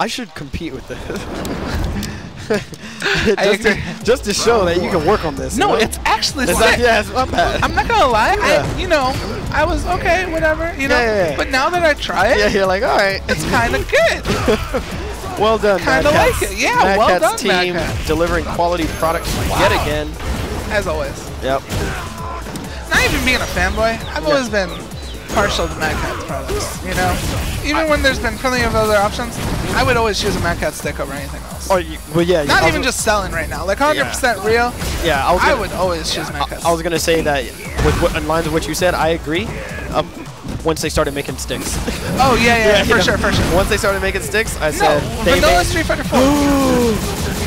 I should compete with this. just to show that you can work on this. No, you know? It's actually sick. Yeah, it's not bad. I'm not gonna lie. Yeah. You know, I was okay, whatever. You know, yeah. But now that I try it, yeah, you're like, all right, it's kind of good. Well done, Mad Catz. Like it. Yeah, Mad well Catz done, team Mad Catz. Delivering quality products yet again. As always. Yep. Not even being a fanboy, I've always been partial to Mad Catz products. You know, even when there's been plenty of other options, I would always choose a Mad Catz stick over anything else. Oh, well, yeah. Not even just selling right now, like 100% real. Yeah, I would always choose Mad Catz. I was gonna say that with what, in lines of what you said, I agree. Once they started making sticks. Oh, yeah, for sure. Once they started making sticks, I said... No, they Vanilla Street Fighter 4. Ooh,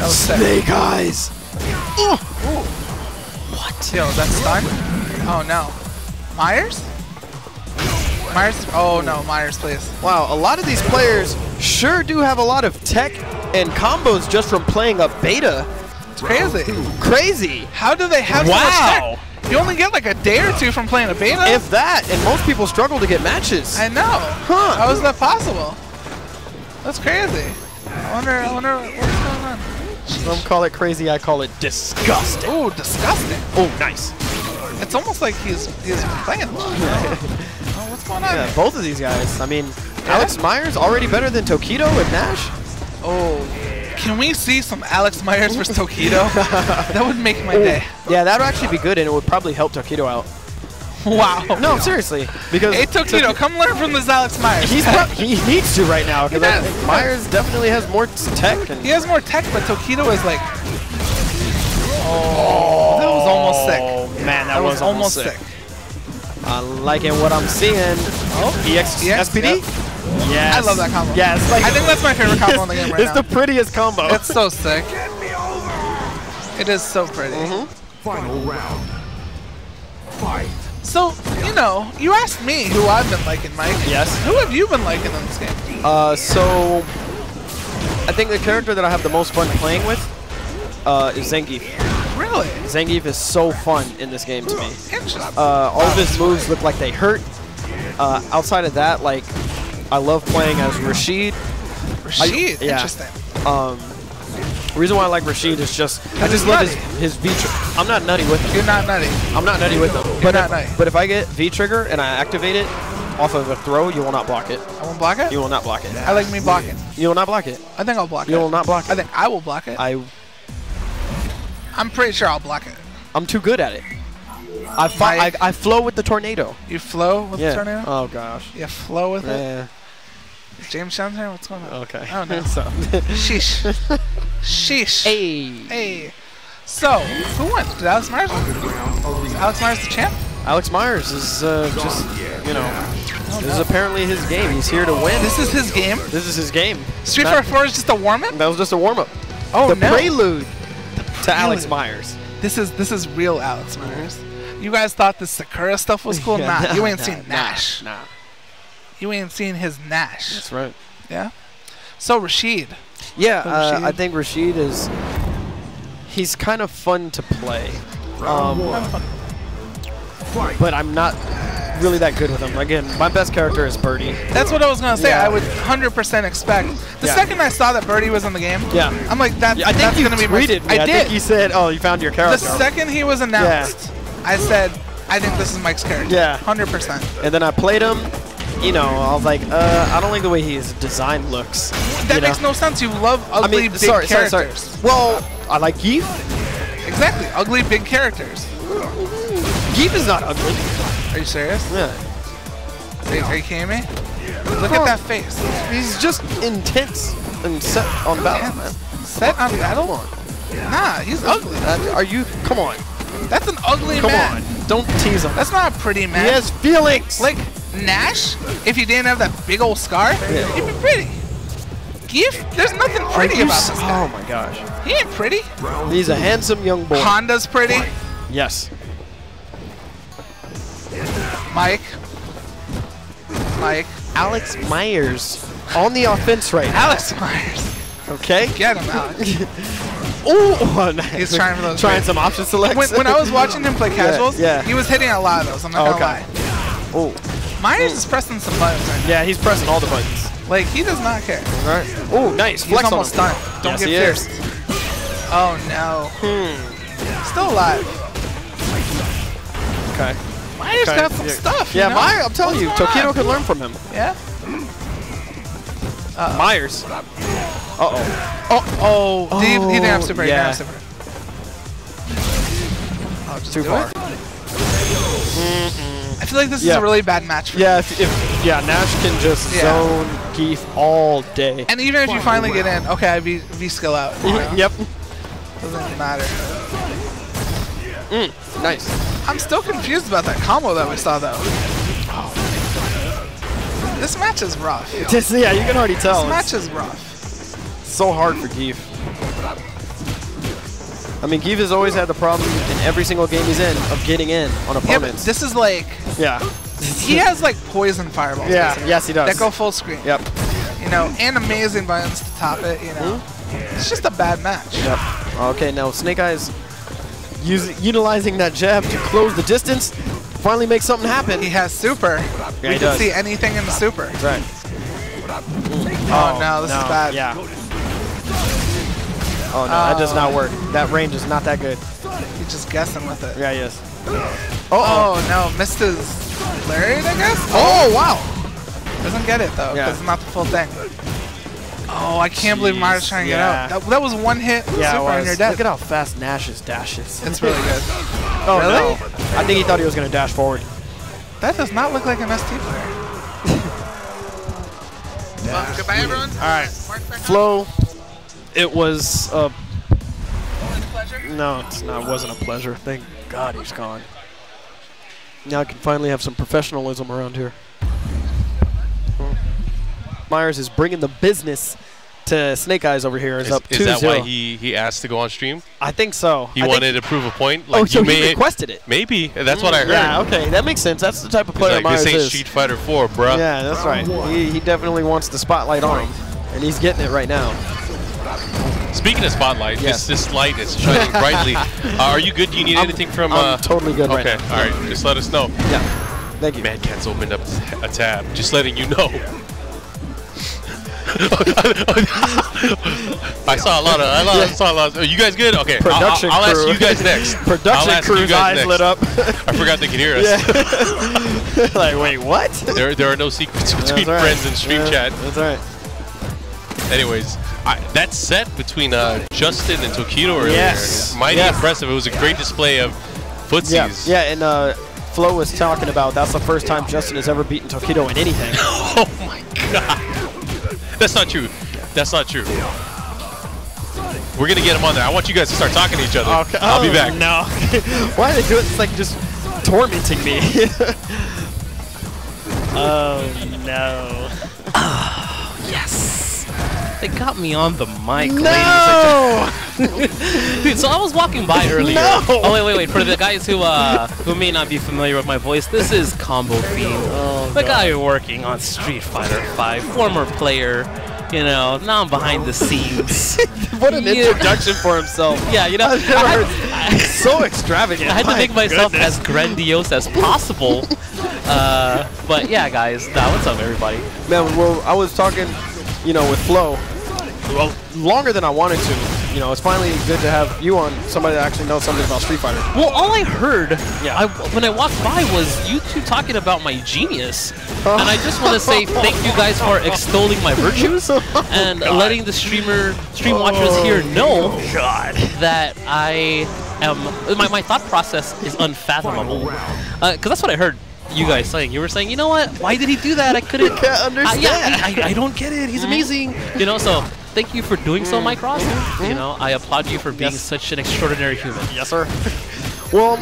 Snake Eyez. Ooh. Ooh. What? Yo, that's stun? Oh, no. Myers? Myers? Oh, no, Myers, please. Wow, a lot of these players sure do have a lot of tech and combos just from playing a beta. It's crazy. Crazy. How do they have so much tech? You only get like a day or two from playing a beta. If that, and most people struggle to get matches. I know. Huh. How is that possible? That's crazy. I wonder what's going on. Some call it crazy, I call it disgusting. Ooh, disgusting. Oh, nice. It's almost like he's playing well. Oh, what's going on? Yeah, both of these guys. I mean, Alex Myers already better than Tokido and Nash. Oh, can we see some Alex Myers versus Tokido? That would make my day. Yeah, that would actually be good, and it would probably help Tokido out. Wow. No, seriously. Because hey, Tokido, come learn from this Alex Myers. He needs to right now. Because Myers definitely has more tech. And he has more tech, but Tokido is like... Oh, that was almost sick. Oh, man, that was almost sick. I'm liking what I'm seeing. Oh, EX SPD? Yep. Yes. I love that combo. Yes. Like, I think that's my favorite combo in the game right now. It's the prettiest combo. It's so sick. Get me over. It is so pretty. Final round. Fight. So, you know, you asked me who I've been liking, Mike. Yes. Who have you been liking in this game? So, I think the character that I have the most fun playing with is Zangief. Really? Zangief is so fun in this game to me. All of his moves look like they hurt. Outside of that, like... I love playing as Rashid. Rashid? Interesting. The reason why I like Rashid is just, I just love his V-Trigger. I'm not nutty with him. You're not nutty. I'm not nutty with him. You're not nutty. But if I get V-Trigger and I activate it off of a throw, you will not block it. I won't block it? You will not block it. I like me blocking. You will not block it. I think I'll block it. You will not block it. I think I will block it. I'm pretty sure I'll block it. I'm too good at it. I flow with the tornado. You flow with the tornado? Oh, gosh. You flow with it? James Sean's here? What's going on? Okay. I don't know. Sheesh. Sheesh. Hey. Hey. So, who won? Did Alex Myers win? Is Alex Myers the champ? Alex Myers is just, you know, this is apparently his game. He's here to win. This is his game? This is his game. Street Fighter 4 is just a warm-up? That was just a warm-up. Oh, no. The prelude to Alex Myers. This is real Alex Myers. You guys thought the Sakura stuff was cool? Yeah, nah, you ain't seen Nash. Nah. You ain't seen his Nash. That's right. Yeah? So Rashid. Yeah, I think Rashid is... He's kind of fun to play. But I'm not really that good with him. Again, my best character is Birdie. That's what I was going to say. Yeah. I would 100% expect. The second I saw that Birdie was in the game, I'm like, that's going to be... I did. I think you said, oh, you found your character. The second he was announced... Yeah. I said, I think this is Mike's character. Yeah. 100%. And then I played him, you know, I was like, I don't like the way his design looks. That makes no sense. You love ugly, big characters. Sorry. Well, I like Geef. Exactly. Ugly, big characters. Geef is not ugly. Are you serious? Yeah. Are you kidding me? Look at that face. He's just intense and set on battle, man. Set on battle? Nah, he's ugly. Are you? Come on. That's an ugly man. Come on, don't tease him. That's not a pretty man. He has feelings. Like Nash, if he didn't have that big old scar, he'd be pretty. Geef, there's nothing pretty about this guy. Oh my gosh. He ain't pretty. He's a handsome young boy. Honda's pretty. Yes. Mike. Alex Myers on the offense right now. Alex Myers. Okay. Get him, Alex. Oh, nice. He's trying for those. Trying some option selects. When I was watching him play casuals, he was hitting a lot of those. I'm not gonna lie. Oh, Myers is pressing some buttons right now. Yeah, he's pressing all the buttons. Like, he does not care. Right. Oh, nice. He's flex almost on him. Stunned. Don't get pierced. Oh, no. Still alive. Okay. Myers got some stuff. Yeah, you know? Myers, I'm telling you, Tokido could learn from him. Yeah. Myers. Oh. He didn't have super. Yeah. He didn't have super. Oh, just too far. I feel like this is a really bad match for him. If Nash can just zone Geef all day. And even if you finally get in, okay, I V-Skill out. Yep. Doesn't matter. Nice. I'm still confused about that combo that we saw, though. Oh. This match is rough. Yeah, you can already tell. This match is rough. So hard for Geef. I mean, Geef has always had the problem in every single game he's in of getting in on opponents. Yeah, this is like... Yeah. He has like poison fireballs. Yeah, basically. Yes he does. That go full screen. Yep. You know, and amazing violence to top it, you know. It's just a bad match. Yep. Okay, now Snake Eyez utilizing that jab to close the distance, finally makes something happen. He has super. Yeah, we can see anything in the super. Right. Oh no, this is bad. Yeah. Oh, no, that does not work. That range is not that good. He's just guessing with it. Yeah, he is. Oh no. Missed his Lariat, I guess? Oh, wow. Doesn't get it, though, because it's not the full thing. Oh, I can't believe Myers trying to get out. That was one hit super on your death. Look at how fast Nash's dash is. It's really good. Oh, really? No. I think he thought he was going to dash forward. That does not look like an ST player. Well, goodbye, everyone. All right. Flo. It was a pleasure? No, it's not, it wasn't a pleasure. Thank God he's gone. Now I can finally have some professionalism around here. Myers is bringing the business to Snake Eyez over here. Is up 2-0. Is that why he asked to go on stream? I think so. He wanted to prove a point? Like, oh, so he requested it. Maybe. That's what I heard. Yeah, okay. That makes sense. That's the type of player like, Myers is. This ain't Street Fighter 4, bruh. Yeah, that's right. He definitely wants the spotlight on him. And he's getting it right now. Speaking of spotlight, this light is shining brightly. Are you good? Do you need anything from? I'm totally good. Okay, right now. All right. Just let us know. Yeah, thank you. Mad Catz opened up a tab. Just letting you know. I saw a lot. Are you guys good? Okay. Production crew. I'll ask you guys next. Production crew's eyes lit up. I forgot they could hear us. Yeah. Like, wait, what? There are no secrets between friends and stream chat. That's right. Anyways. That set between Justin and Tokido earlier, mighty impressive. It was a great display of footsies. Yeah, and Flo was talking about that's the first time Justin has ever beaten Tokido in anything. Oh my God. That's not true. That's not true. We're going to get him on there. I want you guys to start talking to each other. Okay. I'll be back. No. Why do they do it? It's like just tormenting me. Oh, no. Yes. They got me on the mic, ladies. Dude, so I was walking by earlier. No. Oh, wait. For the guys who may not be familiar with my voice, this is ComboFiend, the guy working on Street Fighter 5, former player. You know, now I'm behind the scenes. What an introduction for himself. Yeah, you know, I've never heard so extravagant. I had to make myself as grandiose as possible. But yeah, guys, what's up, everybody? Man, well, I was talking, you know, with Flo, well, longer than I wanted to. You know, it's finally good to have you on, somebody that actually knows something about Street Fighter. Well, all I heard when I walked by was you two talking about my genius. And I just want to say thank you guys for extolling my virtues and letting the stream watchers here know that I am, my thought process is unfathomable. Because that's what I heard. You guys saying, you were saying, you know what? Why did he do that? I couldn't understand. I don't get it. He's amazing. You know, so thank you for doing so, Mike Ross. You know, I applaud you for being such an extraordinary human. Yes, sir. Well,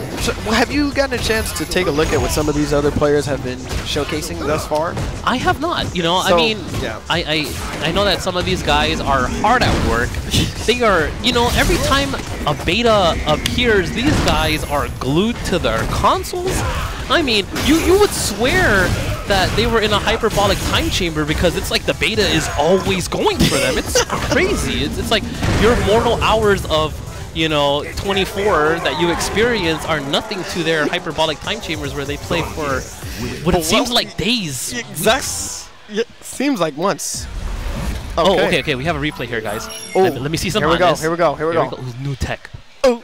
have you gotten a chance to take a look at what some of these other players have been showcasing thus far? I have not. You know, so, I mean, I know that some of these guys are hard at work. They are, you know, every time a beta appears, these guys are glued to their consoles. I mean, you would swear that they were in a hyperbolic time chamber because it's like the beta is always going for them. It's crazy. It's like your mortal hours of, you know, 24 that you experience are nothing to their hyperbolic time chambers where they play for what it seems like days. Exactly. It seems like months. Okay. Oh, okay, okay. We have a replay here, guys. Oh, let me see some. Here we go. Here we go. Here we go. New tech. Oh,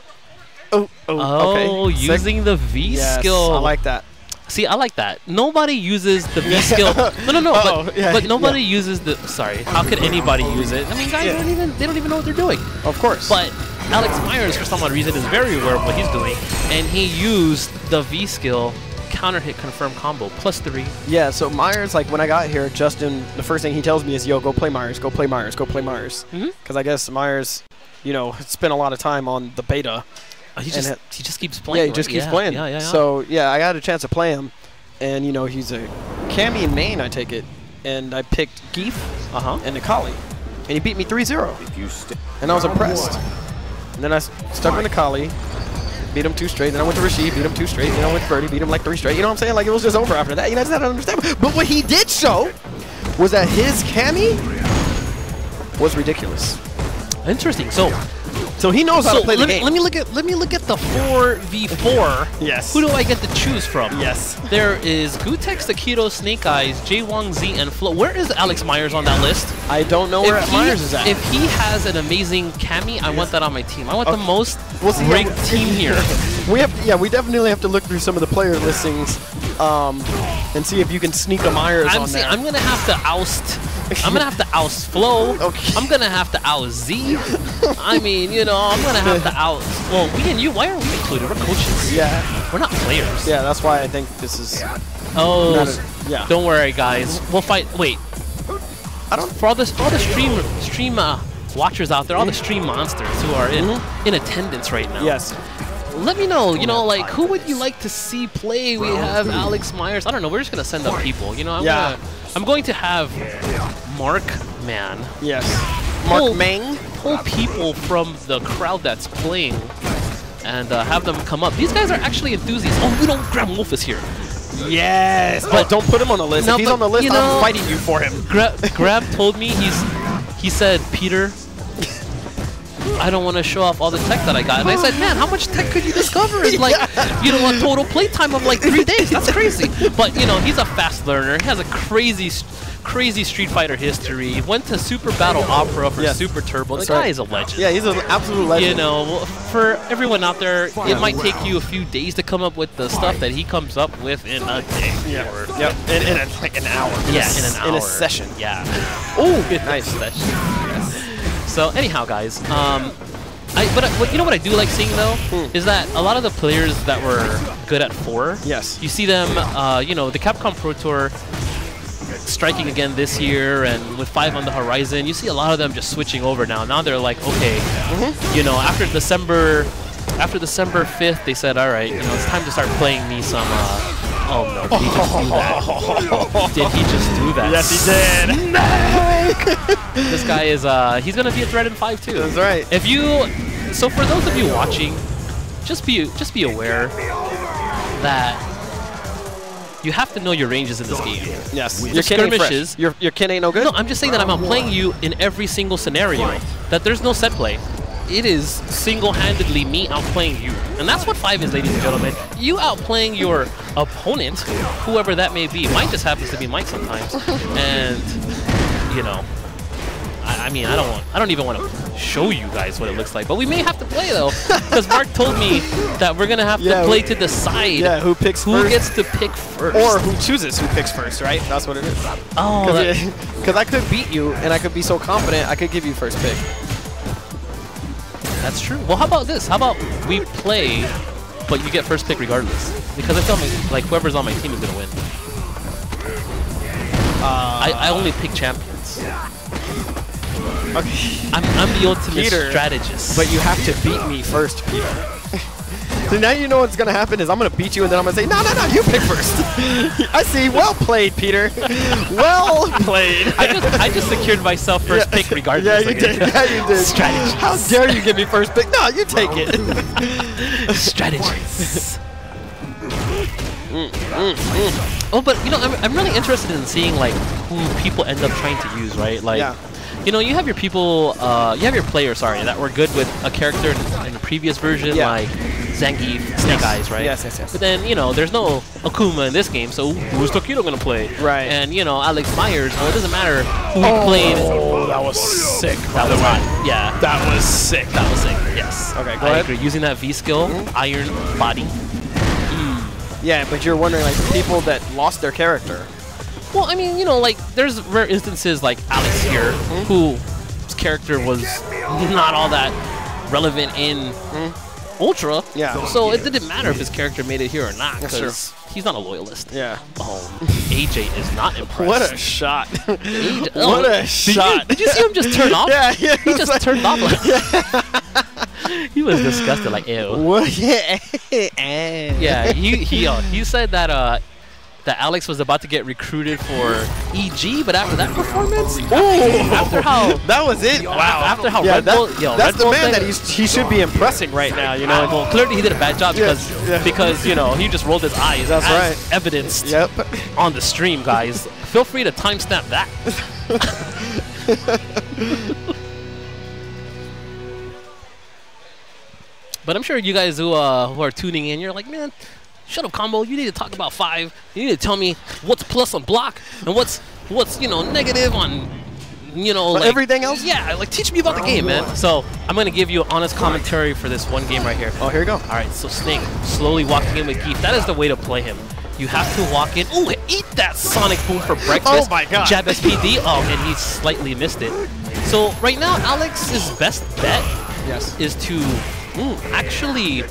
oh, oh. Okay. Oh, using the V skill. Yes, I like that. See, I like that. Nobody uses the V skill. No, no, no. But nobody uses the. Sorry. How could anybody use it? I mean, guys, they don't even know what they're doing. Of course. But Alex Myers, for some odd reason, is very aware of what he's doing, and he used the V skill. Counter hit confirm combo +3. Yeah, so Myers, like when I got here, Justin, the first thing he tells me is, yo, go play Myers, go play Myers, go play Myers. Because I guess Myers, you know, spent a lot of time on the beta. Oh, he just keeps playing. Yeah, he just keeps playing. Yeah, yeah, yeah. So, yeah, I had a chance to play him. And, you know, he's a Cammy in main, I take it. And I picked Geef and Necalli. And he beat me 3-0. And I was impressed. And then I stuck with Necalli. Beat him 2 straight, then I went to Rashid, beat him 2 straight, then I went to Birdie, beat him like 3 straight. You know what I'm saying? Like, it was just over after that. You know, I just don't understand. But what he did show was that his Cammy was ridiculous. Interesting. So he knows how to play the game. Let me look at the 4v4. Yes. Who do I get to choose from? Yes. There is Gutex, Tokido, Snake Eyez, J-Wong, Z, and Flo. Where is Alex Myers on that list? I don't know where Myers is at. If he has an amazing Cammy, I want that on my team. I want the most ranked team here. We definitely have to look through some of the player listings and see if you can sneak a Myers on there. I'm gonna have to oust. I'm gonna have to oust Flo. Okay. I'm gonna have to oust Z. I mean, you know, I'm gonna have to oust. Well, we and you. Why are we included? We're coaches. Yeah. We're not players. Yeah, that's why I think this is. Don't worry, guys. We'll fight. Wait. I don't. For all this, all the stream watchers out there, all the stream monsters who are in attendance right now. Yes. Let me know, you know, like, who would you like to see play? We have Alex Myers. I don't know. We're just going to send up people, you know. I'm going to have Mark Man. Yes. Mark Mang. Pull people from the crowd that's playing and have them come up. These guys are actually enthusiasts. Oh, we don't grab Wolf is here. Yes. But don't put him on the list. No, if he's on the list, you know, I'm fighting you for him. Grab told me he said, Peter, I don't want to show off all the tech that I got. And I said, man, how much tech could you discover? It's like, you know, a total playtime of like 3 days. That's crazy. But, you know, he's a fast learner. He has a crazy Street Fighter history. He went to Super Battle Opera for Super Turbo. The guy is a legend. Yeah, he's an absolute legend. You know, for everyone out there, it might take you a few days to come up with the stuff that he comes up with in a day. Yeah. Or like an hour. Yeah, in an hour. In a session. Yeah. Oh, nice session. So anyhow, guys, you know what I do like seeing though is that a lot of the players that were good at 4, you see them, you know, the Capcom Pro Tour striking again this year, and with 5 on the horizon, you see a lot of them just switching over now. Now they're like, okay, you know, after December 5th, they said, all right, you know, it's time to start playing me some. Oh no! Did he just do that? Did he just do that? Yes, he did. This guy is—he's gonna be a threat in 5 too. That's right. If you, so for those of you watching, just be aware that you have to know your ranges in this game. Yes. Your skirmishes. Your kin ain't no good. No, I'm just saying that I'm outplaying you in every single scenario. That there's no set play. It is single-handedly me outplaying you. And that's what 5 is, ladies and gentlemen. You outplaying your opponent, whoever that may be. Mine just happens to be Mike sometimes. And, you know, I mean, I don't even want to show you guys what it looks like. But we may have to play, though, because Mark told me that we're going to have to play to decide who gets to pick first. Or who chooses who picks first, right? That's what it is. Oh, because I could beat you, and I could be so confident I could give you first pick. That's true. Well, how about this? How about we play, but you get first pick regardless? Because I feel like whoever's on my team is going to win. I only pick champions. Okay. I'm the ultimate strategist. But you have to beat me first, Peter. So now you know what's going to happen is I'm going to beat you, and then I'm going to say, no, no, no, you pick first. I see. Well played, Peter. Well played. I just secured myself first pick regardless. Yeah, you did. Yeah, you did. Strategies. How dare you give me first pick? No, you take it. Strategies. Oh, but, you know, I'm really interested in seeing, like, who people end up trying to use, right? Like, you know, you have your people, you have your players, sorry, that were good with a character in a previous version, like Zangief, Snake Eyez, right? Yes, yes, yes. But then, you know, there's no Akuma in this game, so who's Tokido gonna play? Right. And, you know, Alex Myers, well, it doesn't matter who he played. Oh, that was sick. That was hot. Yeah. That was sick. That was sick, yes. Okay, go ahead. I agree. Using that V-Skill, Iron Body. Yeah, but you're wondering, like, people that lost their character. Well, I mean, you know, like, there's rare instances like Alex here, whose character was not all that relevant in Ultra. Yeah. So it didn't matter if his character made it here or not, because he's not a loyalist. Yeah. AJ is not impressed. What a shot. Did you see him just turn off? Yeah. He just like, turned off. Like, he was disgusted, like, ew. What? Yeah, he said that that Alex was about to get recruited for EG, but after that performance, after how that was it. Wow. After how Red Bull, that's the man that he should be impressing right now. You know, well, clearly he did a bad job because you know he just rolled his eyes. That's right. Evidenced on the stream, guys. Feel free to timestamp that. But I'm sure you guys who are tuning in, you're like, man, shut up, Combo. You need to talk about 5. You need to tell me what's plus on block and what's you know negative on like, everything else. Yeah, like teach me about the game, man. So I'm gonna give you honest commentary for this one game right here. Oh, here we go. All right, so Snake slowly walking in with Geef. That is the way to play him. You have to walk in. Ooh, eat that Sonic Boom for breakfast. Oh my God. Jab SPD. Oh, and he slightly missed it. So right now, Alex's best bet is to actually,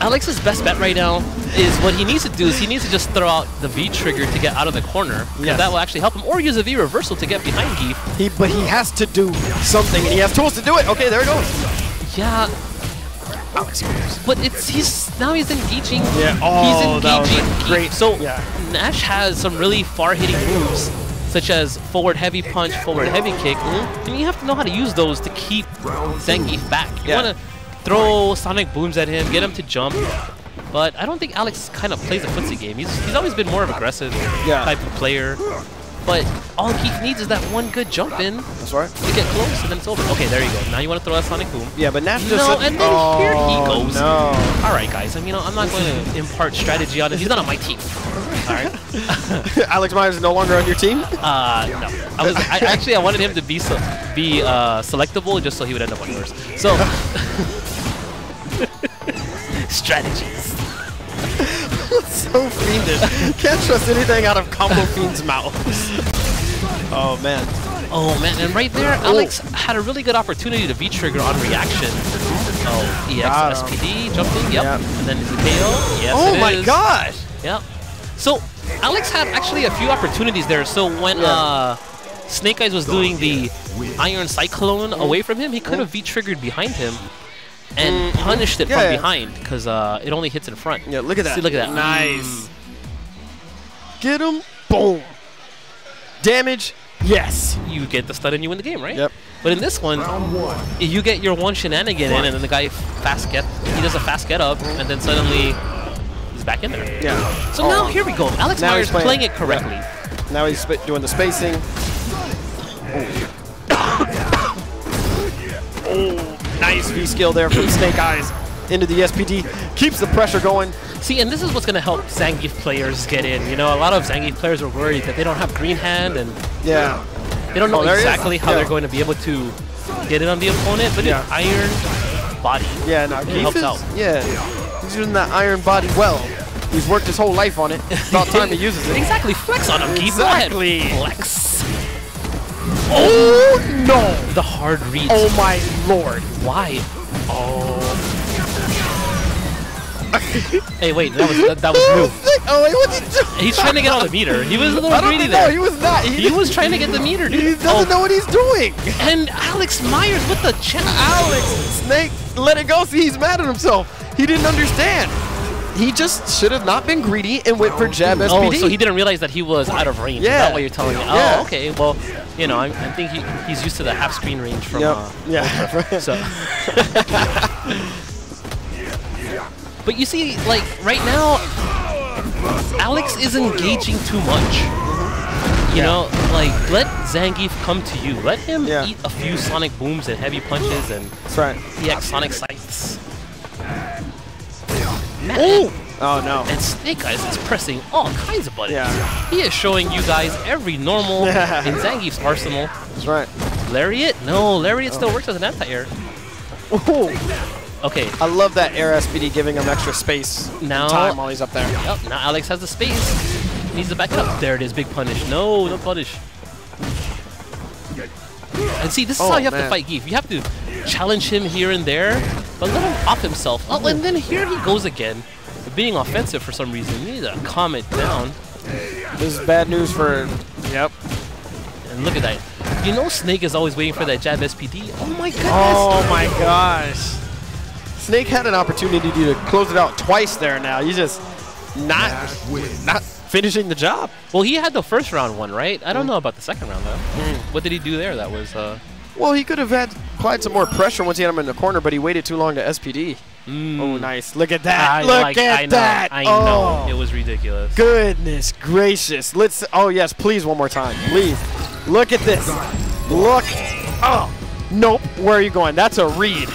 Alex's best bet right now is what he needs to do is he needs to just throw out the V-Trigger to get out of the corner. Yes. That will actually help him. Or use a V-Reversal to get behind Geef. But he has to do something, and he has tools to do it. Okay, there it goes. Yeah. Alex Myers. But now he's engaging. Yeah. Oh, he's engaging. That was great. So Nash has some really far-hitting moves, such as forward heavy punch, forward heavy kick, and you have to know how to use those to keep Zangief back. You want to throw Sonic Booms at him, get him to jump, but I don't think Alex kind of plays a footsie game. He's always been more of an aggressive type of player, but all Geef needs is that one good jump in to get close, and then it's over. Okay, there you go. Now you want to throw that Sonic Boom. Yeah, but Nash just and then here he goes. No. All right, guys. I mean, I'm not going to impart strategy on him. He's not on my team. All right. Alex Myers is no longer on your team? No. I wanted him to be selectable just so he would end up on yours. So, strategies. So fiendish. Can't trust anything out of ComboFiend's mouth. Oh, man. Oh, man. And right there, Alex had a really good opportunity to V-Trigger on reaction. Oh, EX, SPD, jumping, and then the KO. Yes, oh, my gosh. Yep. So, Alex had actually a few opportunities there. So, when Snake Eyez was doing the Iron Cyclone away from him, he could have V-Triggered behind him and punished it from behind, because it only hits in front. Yeah, look at that. See, look at that. Nice. Get him. Boom. Damage. Yes. You get the stun and you win the game, right? Yep. But in this one, you get your one shenanigan in, and then the guy does a fast get up, and then suddenly he's back in there. Yeah. So now here we go. Alex Myers playing it correctly. Now he's doing the spacing. Nice V-Skill there from Snake Eyez into the SPD. Keeps the pressure going. See, and this is what's going to help Zangief players get in. You know, a lot of Zangief players are worried that they don't have green hand and they don't know exactly how they're going to be able to get in on the opponent. But an Iron Body helps out. Yeah, he's using that Iron Body well. He's worked his whole life on it. It's about time he uses it. Exactly. Flex on him, Geef. Exactly. Flex. Oh no! The hard read. Oh my lord. Why? Oh. Hey, wait. That was new. Oh wait, what did he do? He's trying to get on the meter. He was a little greedy there. No, he was not. He was trying to get the meter, dude. He doesn't know what he's doing. And Alex Myers with the chest. Alex Snake, let it go. See, he's mad at himself. He didn't understand. He just should have not been greedy and went for jab SPD. Oh, so he didn't realize that he was out of range. Yeah. Is that what you're telling me? Oh, okay. Well, you know, I think he's used to the half screen range from. Ultra, so. But you see, like right now, Alex is engaging too much. You know, like, let Zangief come to you. Let him eat a few Sonic Booms and Heavy Punches and Sonic Scythes. Oh, no. And Snake Eyez is pressing all kinds of buttons. Yeah. He is showing you guys every normal in Zangief's arsenal. That's right. Lariat? No, Lariat still works as an anti-air. Okay. I love that air SPD giving him extra space now, time while he's up there. Yep, now Alex has the space. He needs to back up. There it is, big punish. No, no punish. And see, this is how you have to fight Geef. You have to challenge him here and there, but let him off himself. Oh, and then here he goes again. Being offensive for some reason. You need to calm it down. This is bad news for him. Yep. And look at that. You know Snake is always waiting for that jab SPD. Oh my goodness. Oh my gosh. Snake had an opportunity to close it out twice there now. He's just not finishing the job. Well, he had the first round one, right? I don't know about the second round, though. What did he do there that was... Well, he could have applied some more pressure once he had him in the corner, but he waited too long to SPD. Oh, nice. Look at that. Look at that. I know. It was ridiculous. Goodness gracious. Let's. Oh, yes. Please, one more time. Please. Look at this. Look. Oh. Nope. Where are you going? That's a read.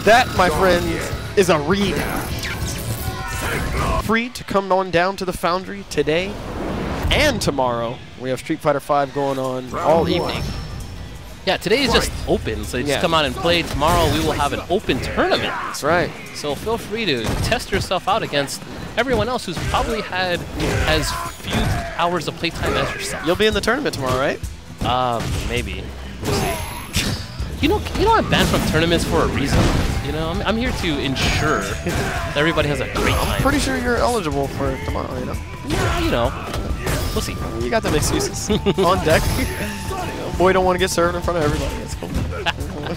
That, my friends, is a read. Free to come on down to the Foundry today and tomorrow. We have Street Fighter 5 going on all evening. Yeah, today is just open, so you just come out and play. Tomorrow we will have an open tournament. That's right. So feel free to test yourself out against everyone else who's probably had as few hours of playtime as yourself. You'll be in the tournament tomorrow, right? Maybe. We'll see. You know, I'm banned from tournaments for a reason. You know, I'm here to ensure that everybody has a great time. I'm pretty sure you're eligible for tomorrow, you know? Yeah, you know. We'll see. You got them excuses on deck. Boy, don't want to get served in front of everybody. That's cool.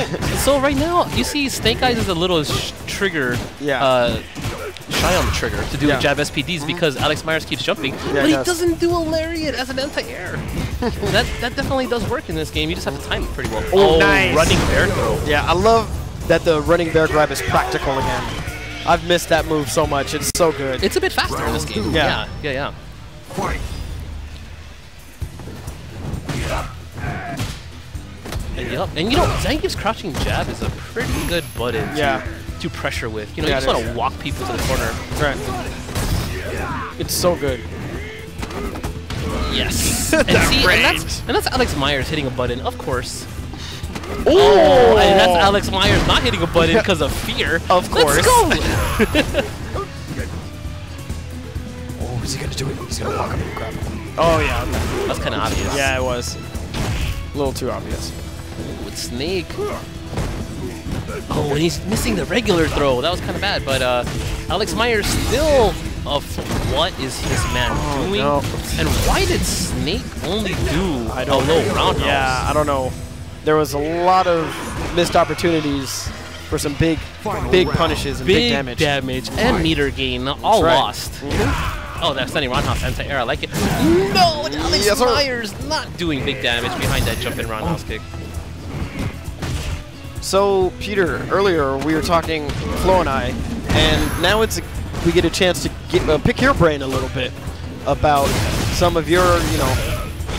so right now, you see Snake Eyez is a little shy on the trigger to do with jab SPDs because Alex Myers keeps jumping, but he doesn't do a Lariat as an anti-air. that definitely does work in this game. You just have to time it pretty well. Oh, nice. Running bear throw. Yeah, I love that the running bear grab is practical again. I've missed that move so much. It's so good. It's a bit faster in this game. Yeah. Yep. And you know, Zangief's crouching jab is a pretty good button to pressure with. You know, you just want to walk people to the corner. Right. It's so good. Yes. and that's Alex Myers hitting a button, of course. Oh! And that's Alex Myers not hitting a button because of fear. Of course. Let's go! Oh, is he going to do it? He's going to walk up and grab him. Oh, yeah. That's kind of obvious. Yeah, it was. A little too obvious. With Snake. Oh, and he's missing the regular throw. That was kind of bad, but Alex Myers still of what is his man doing? No. And why did Snake only do a low roundhouse? Yeah, I don't know. There was a lot of missed opportunities for some big punishes and big damage. And meter gain, all lost. Oh, that Sunny Roundhouse anti-air, I like it. No, Alex Myers not doing big damage behind that jumping roundhouse kick. So, Peter, earlier we were talking, Flo and I, and now we get a chance to pick your brain a little bit about some of your,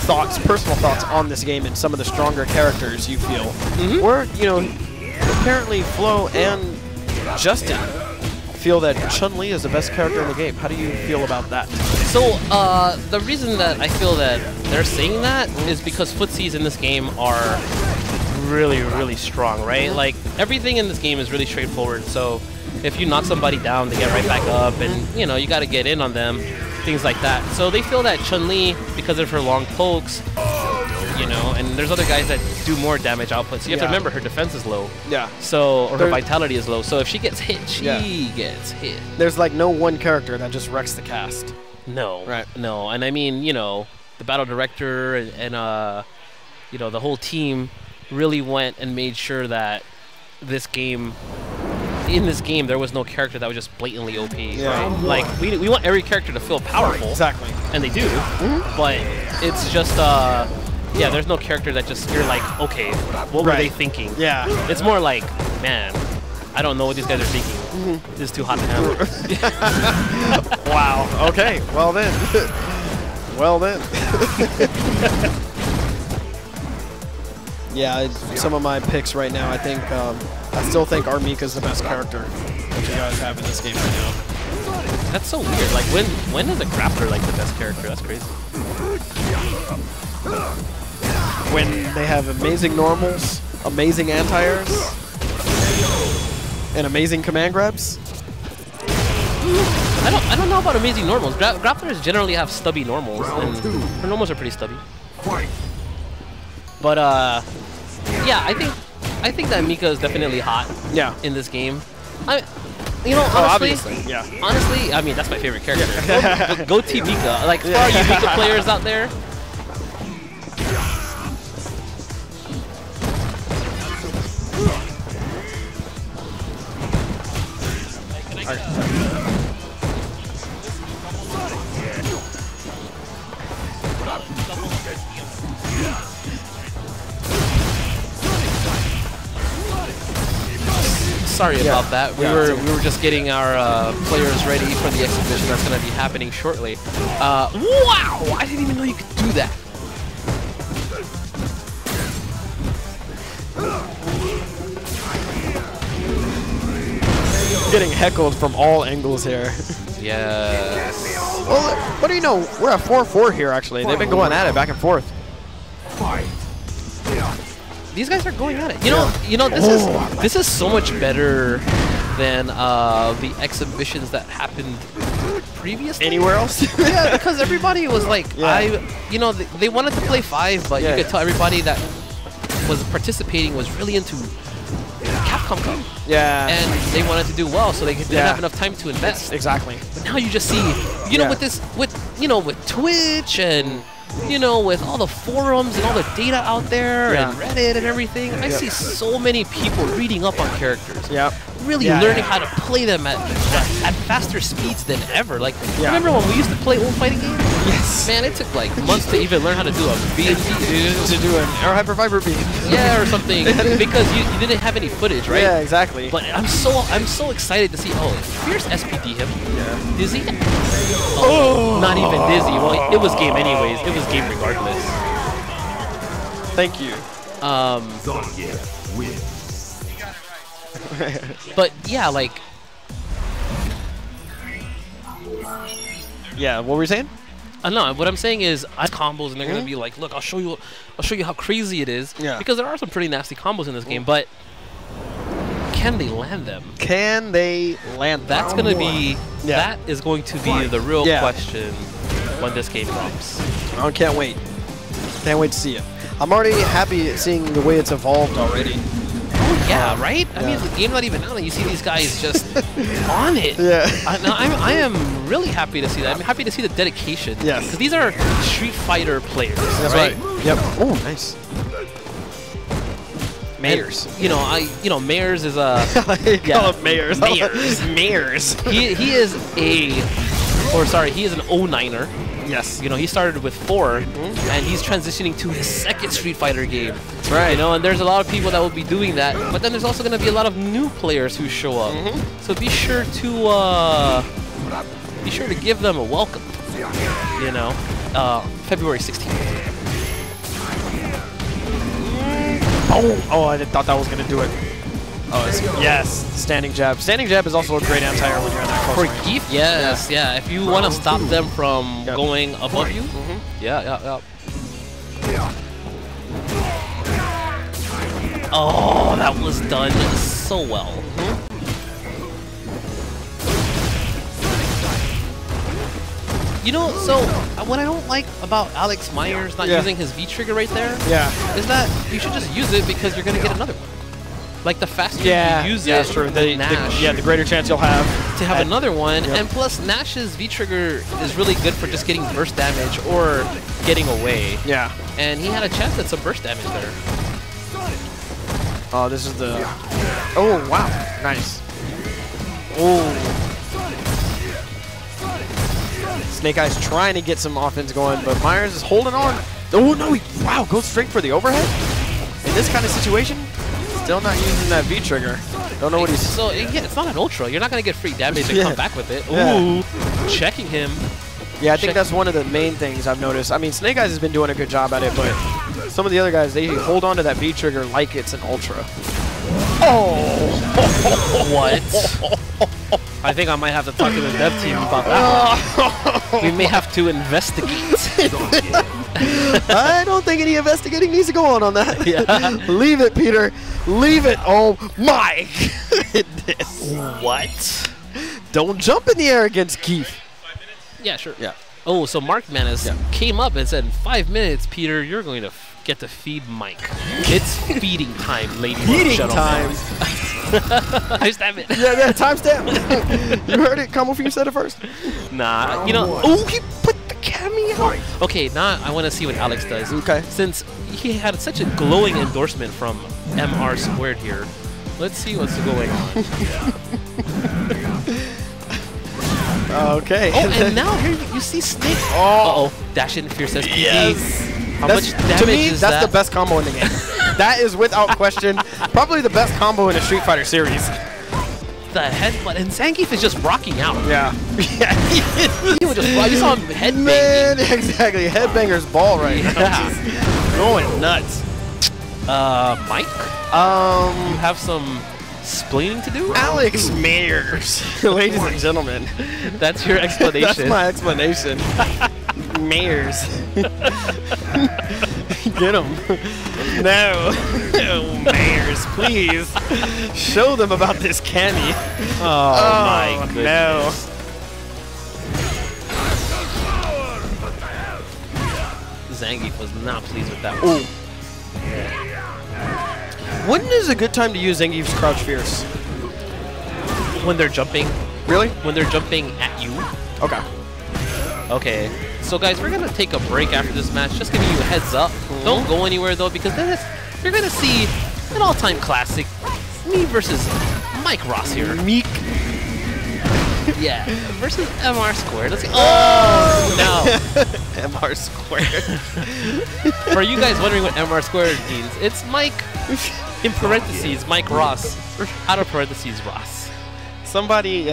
thoughts, personal thoughts on this game and some of the stronger characters you feel. Where, apparently Flo and Justin feel that Chun-Li is the best character in the game. How do you feel about that? So, the reason that I feel that they're saying that is because footsies in this game are really, really strong, right? Like, everything in this game is really straightforward, so if you knock somebody down, they get right back up, and, you gotta get in on them, things like that. So they feel that Chun-Li, because of her long pokes, and there's other guys that do more damage output. So you have to remember her defense is low. Yeah. So her vitality is low. So if she gets hit, she gets hit. There's like no one character that just wrecks the cast. No. Right. No. And I mean, the battle director and the whole team really went and made sure that in this game there was no character that was just blatantly OP. Yeah. Right? Like we want every character to feel powerful. Right, exactly. And they do. But it's just yeah, there's no character that just, you're like, okay, what were they thinking? Yeah. It's more like, man, I don't know what these guys are thinking. This is too hot to handle. Wow. Okay, well then. Well then. Yeah, some of my picks right now, I think, I still think R. Mika is the best character that you guys have in this game right now. That's so weird. Like, when is a grappler like the best character? That's crazy. When they have amazing normals, amazing anti-airs, and amazing command grabs. I don't know about amazing normals. Grapplers generally have stubby normals, and her normals are pretty stubby. But yeah, I think that Mika is definitely hot. Yeah. In this game, you know, honestly, oh, yeah. Honestly, I mean, that's my favorite character. Yeah. Go Team Mika. Like, for all you Mika players out there. Sorry about that. We were just getting our players ready for the exhibition that's going to be happening shortly. Wow! I didn't even know you could do that. Getting heckled from all angles here. Yes. Well, what do you know? We're at 4-4 here, actually. They've been going at it back and forth. These guys are going at it. You know, this is so much better than the exhibitions that happened previously. Anywhere else? Yeah, because everybody was like, yeah. You know, they wanted to play 5, but yeah, you could tell everybody that was participating was really into Capcom Cup. Yeah. And they wanted to do well, so they didn't have enough time to invest. Exactly. But now you just see, you know, with this, with Twitch and, you know, with all the forums and all the data out there and Reddit and everything, I see so many people reading up on characters. Yep. Really learning how to play them at faster speeds than ever. Like, remember when we used to play old fighting games? Yes. Man, it took like months to even learn how to do a BMD. To do an air hyper fiber beam. Yeah, or something. Because you didn't have any footage, right? Yeah, exactly. But I'm so excited to see, oh, here's SPD him. Yeah. Dizzy? Oh, not even dizzy. Well, it was game anyways. It was game regardless. Thank you. But yeah, like. Yeah, what were you saying? No, what I'm saying is, I combos, and they're gonna be like, look, I'll show you how crazy it is. Yeah. Because there are some pretty nasty combos in this game, but can they land them? Can they land? That's gonna be. Yeah. That is going to be the real question when this game drops. I can't wait. Can't wait to see it. I'm already happy seeing the way it's evolved already. Yeah, right? I mean, the game not even out, and you see these guys just on it. Yeah. I am really happy to see that. I'm happy to see the dedication. Yes. Because these are Street Fighter players. That's right. Yep. Oh, nice. Mayers. And, you know, Mayers is a. Call him Mayers. Mayers. Mayers. He is he is an 09er. Yes. You know, he started with 4, and he's transitioning to his second Street Fighter game. That's right. You know, and there's a lot of people that will be doing that, but then there's also going to be a lot of new players who show up. So be sure to give them a welcome. You know, February 16th. Oh, I thought that was going to do it. Oh, yes, standing jab. Standing jab is also a great anti-air when you're on that close range. For Geef, yes, yeah. If you want to stop them from going above you, Oh, that was done so well. You know, so what I don't like about Alex Myers not using his V-Trigger right there is that you should just use it because you're going to get another one. Like, the faster you use it, the greater chance you'll have to have another one. Yep. And plus, Nash's V-Trigger is really good for just getting burst damage or getting away. Yeah. And he had a chance at some burst damage there. Oh, this is the... Oh, wow. Nice. Oh. Snake Eyez trying to get some offense going, but Myers is holding on. Oh, no. He, wow, goes straight for the overhead? In this kind of situation? Still not using that V-Trigger. Don't know what he's... So, yeah, it's not an Ultra. You're not going to get free damage and come back with it. Ooh, checking him. Yeah, I think that's one of the main things I've noticed. I mean, Snake Eyez has been doing a good job at it, but some of the other guys, they hold on to that V-Trigger like it's an Ultra. Oh! What? I think I might have to talk to the dev team about that. We may have to investigate. I don't think any investigating needs to go on that. Yeah. Leave it, Peter. Leave it. Oh my goodness. What? Don't jump in the air against Keith. Yeah, sure. Yeah. Oh, so Mark Man came up and said, in 5 minutes, Peter, you're going to get to feed Mike. It's feeding time, ladies and gentlemen. Feeding time. Timestamp it. Yeah, timestamp. You heard it. ComboFiend said it first. Nah, you know. Oh, he put the Cammy out. Okay, now I want to see what Alex does. Okay. Since he had such a glowing endorsement from MR Squared here, let's see what's going on. Okay. Oh, and now here you see Snake. Oh. Uh-oh. Dash in Fierce SPD. Yes. How much damage is that? To me, that's the best combo in the game. That is, without question, probably the best combo in the Street Fighter series. The headbutt. And Zangief is just rocking out. Yeah. He would just rock. You saw him headbanging. Man, exactly. Headbanger's ball right now. Just going nuts. Mike? You have some splaining to do? Alex Myers. Ladies and gentlemen. That's your explanation. That's my explanation. Myers. Get him. No. Oh, Myers, please. Show them about this Cammy. Oh, my goodness. No. Zangief was not pleased with that one. When is a good time to use Zangief's Crouch Fierce? When they're jumping. Really? When they're jumping at you. Okay. Okay. So guys, we're gonna take a break after this match, just giving you a heads up. Don't go anywhere though, because then you're gonna see an all-time classic, me versus Mike Ross here. Meek. Yeah, versus MR Squared. Let's see. Oh no, MR Squared. For you guys wondering what MR Squared means, it's Mike in parentheses Mike Ross, out of parentheses Ross. Somebody.